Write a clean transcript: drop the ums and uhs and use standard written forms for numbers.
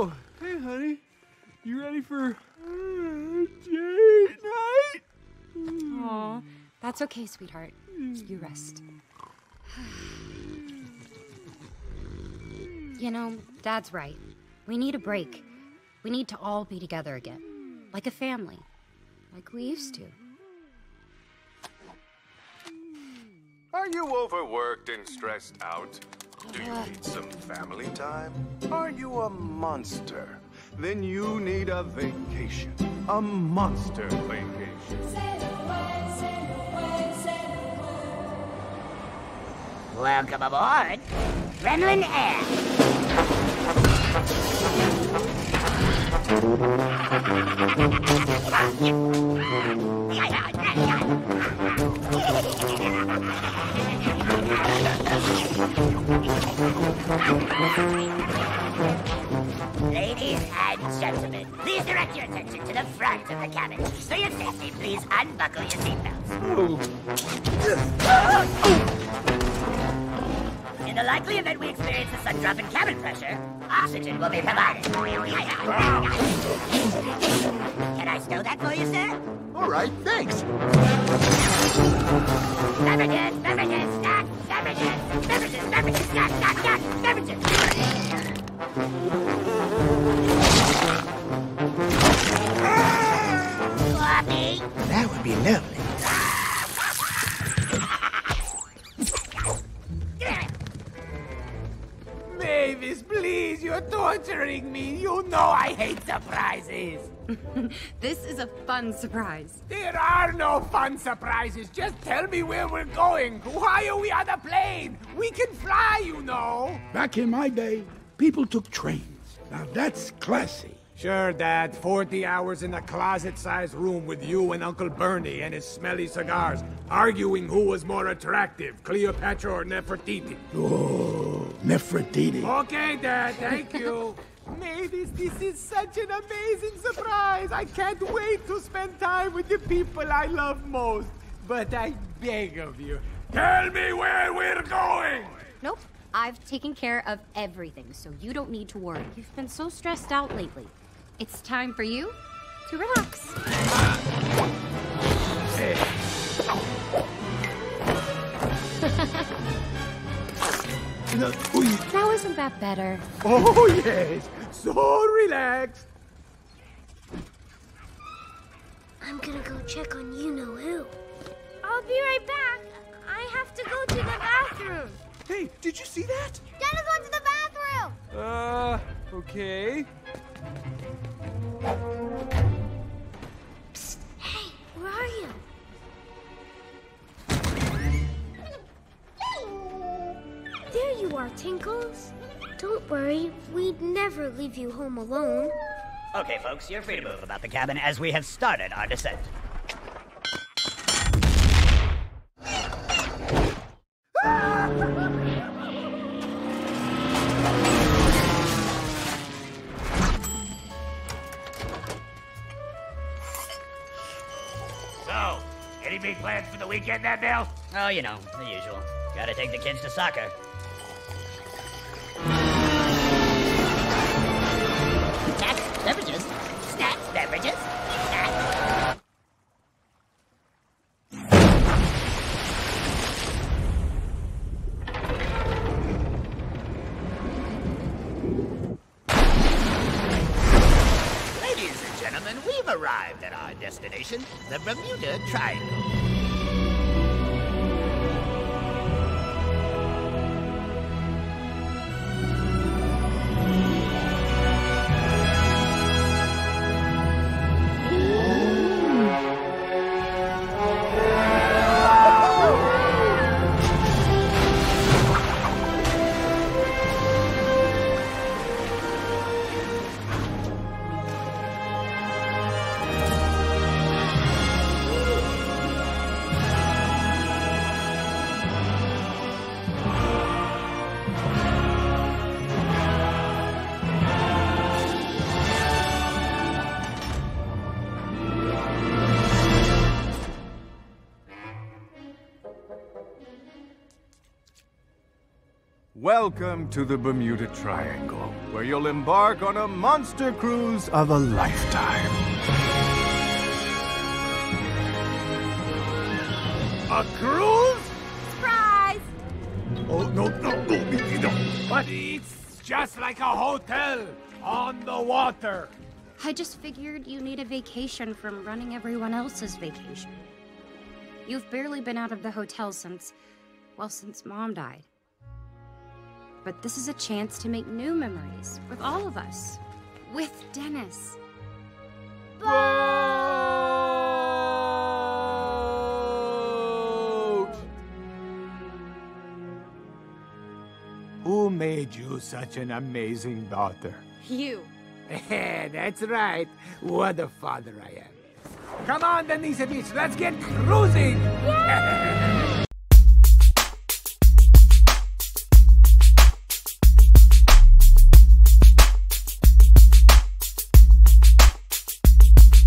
Oh, hey honey. You ready for date night? Aw, that's okay, sweetheart. You rest. You know, Dad's right. We need a break. We need to all be together again. Like a family. Like we used to. Are you overworked and stressed out? Do you need some family time? Are you a monster? Then you need a vacation. A monster vacation. Sail away, sail away, sail away. Welcome aboard, Gremlin Air. Ladies and gentlemen, please direct your attention to the front of the cabin. For your safety, please unbuckle your seatbelts. In the likely event we experience a sudden drop in cabin pressure, oxygen will be provided. Can I stow that for you, sir? All right, thanks. Beverages, beverages, snacks, beverages, beverages, beverages, snacks, snacks, snacks, beverages. Coffee. That would be lovely. Mavis, please, you're torturing me. You know I hate surprises. This is a fun surprise. There are no fun surprises. Just tell me where we're going. Why are we on a plane? We can fly, you know. Back in my day, people took trains. Now that's classy. Sure, Dad. 40 hours in a closet-sized room with you and Uncle Bernie and his smelly cigars, arguing who was more attractive, Cleopatra or Nefertiti. Oh, Nefertiti. Okay, Dad. Thank you. Mavis, this is such an amazing surprise. I can't wait to spend time with the people I love most. But I beg of you, tell me where we're going. Nope. I've taken care of everything, so you don't need to worry. You've been so stressed out lately. It's time for you to relax. Now isn't that better? Oh, yes. So relaxed. I'm gonna go check on you-know-who. I'll be right back. I have to go to the bathroom. Hey, did you see that? Dad is going to the bathroom! Okay. Psst, hey, where are you? There you are, Tinkles. Don't worry, we'd never leave you home alone. Okay, folks, you're free to move about the cabin as we have started our descent. So, any big plans for the weekend then, Bill? Oh, you know, the usual. Gotta take the kids to soccer. Snacks, beverages, snacks, beverages, snacks. We've arrived at our destination, the Bermuda Triangle. Welcome to the Bermuda Triangle, where you'll embark on a monster cruise of a lifetime. A cruise? Surprise! Oh, no. But it's just like a hotel on the water. I just figured you need a vacation from running everyone else's vacation. You've barely been out of the hotel since, well, since Mom died. But this is a chance to make new memories with all of us, with Dennis. Boat! Who made you such an amazing daughter? You. That's right. What a father I am. Come on, Denise, let's get cruising!